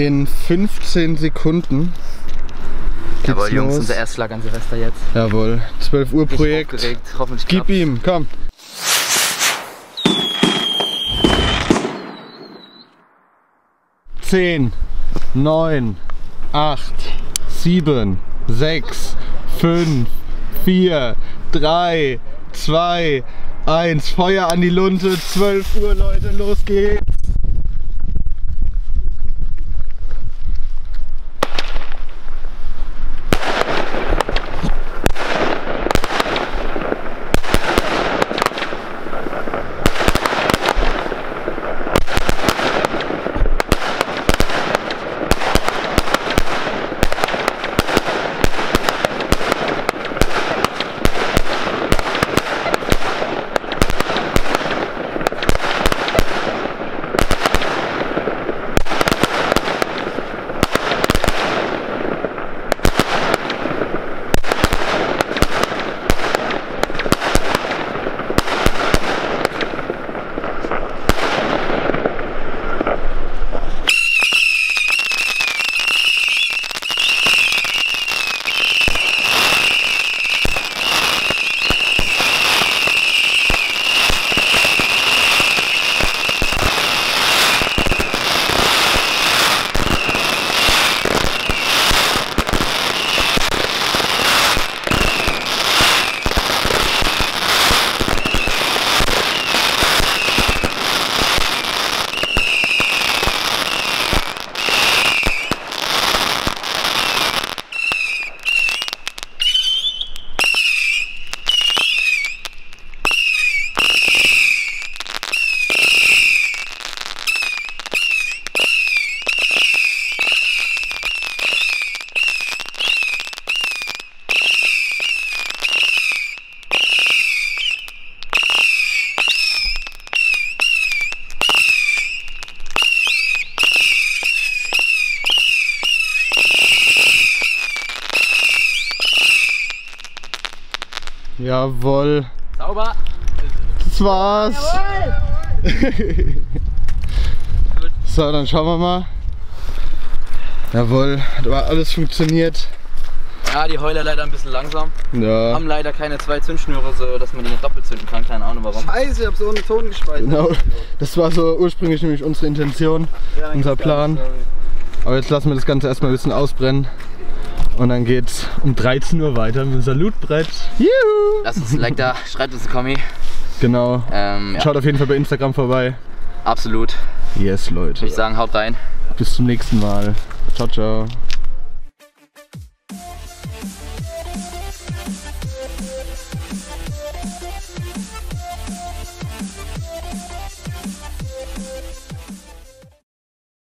In 15 Sekunden. Jawohl, los. Jungs, unser Erstschlag an Silvester jetzt. Jawohl, 12 Uhr Projekt. Hoffentlich gib klappt's. Ihm, komm. Zehn, 9, 8, 7, 6, 5, 4, 3, 2, 1. Feuer an die Lunte, 12 Uhr, Leute, los geht's. Jawohl. Sauber. Das war's. Jawohl. So, dann schauen wir mal. Jawohl, hat aber alles funktioniert. Ja, die Heuler leider ein bisschen langsam. Ja. Haben leider keine zwei Zündschnüre, so dass man die nicht doppelt zünden kann. Keine Ahnung warum. Scheiße, ich hab's ohne Ton gespeichert. Genau. Das war so ursprünglich nämlich unsere Intention, ja, unser Plan. Aber jetzt lassen wir das Ganze erstmal ein bisschen ausbrennen. Und dann geht's um 13 Uhr weiter mit dem Salutbrett. Juhu! Lasst uns ein Like da, schreibt uns einen Kommi. Genau. Ja. Schaut auf jeden Fall bei Instagram vorbei. Absolut. Yes, Leute. Ich sagen, haut rein. Bis zum nächsten Mal. Ciao, ciao.